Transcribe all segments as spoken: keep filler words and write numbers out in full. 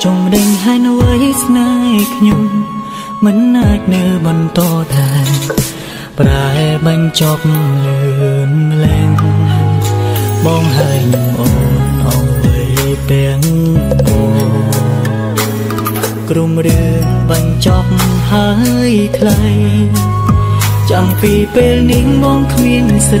trong đình hai nơi nay nhung mẫn nát nơi bần to đàn bài bánh chọc lườn lên bong hành ồn ồn về tiếng cô cùm rừng bánh chọc hơi thay chẳng vì bên nín mong khuyên sực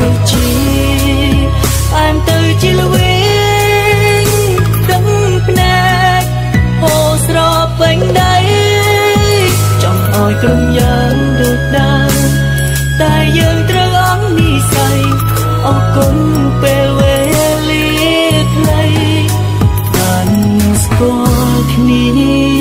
rơi chi em từ chi lưu trong dân được đau tại dân trơ ấm đi say ông cũng về về liệt lấy đàn scot ní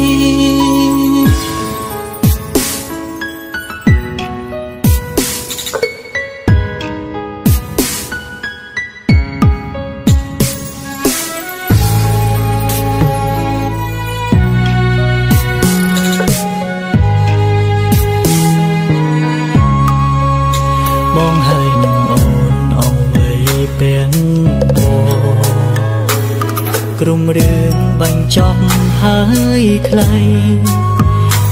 hơi thay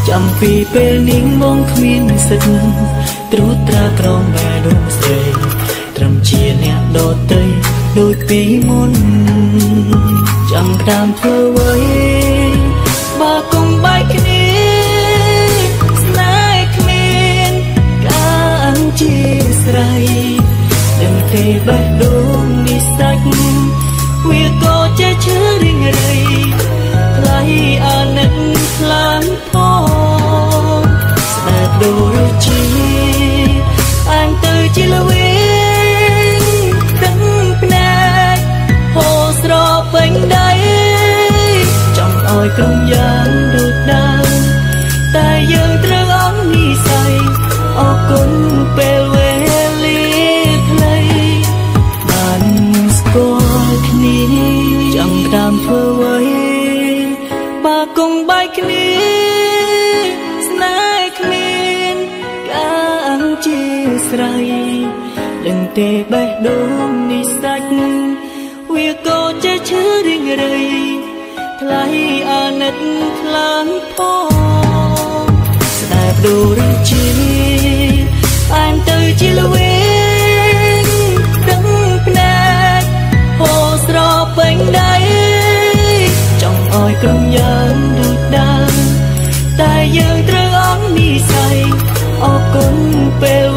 chẳng vì bên nín mong khuyên sực trút ra trong mẹ đông sầy trầm chia nét đỏ tây đôi tí môn chẳng tam thơ với bà cùng bay kia nay khuyên cả ăn chia sài đừng thấy bay đông đi sách quê cô che chứa đình rầy lấy an nứt lắm thôn sẽ đôi chi anh từ chi lưu yên đứng nét hồ sơ bên đây trong ôi công gian được đau tại dương trơ ấm đi say ô cũng về về liệt lấy bàn scot ní chẳng đam phơ với bà cùng bay kia nay khuyên cả ăn chia sài đừng tê bay đông đi sách quê cô che chứa đình rầy thay an nứt lắm thôn đẹp đồ rơi chi anh từ chi lưu yên đứng nét hồ sơ bên đây ôi công dân được đau tại dân trơ ấm đi say ô cũng về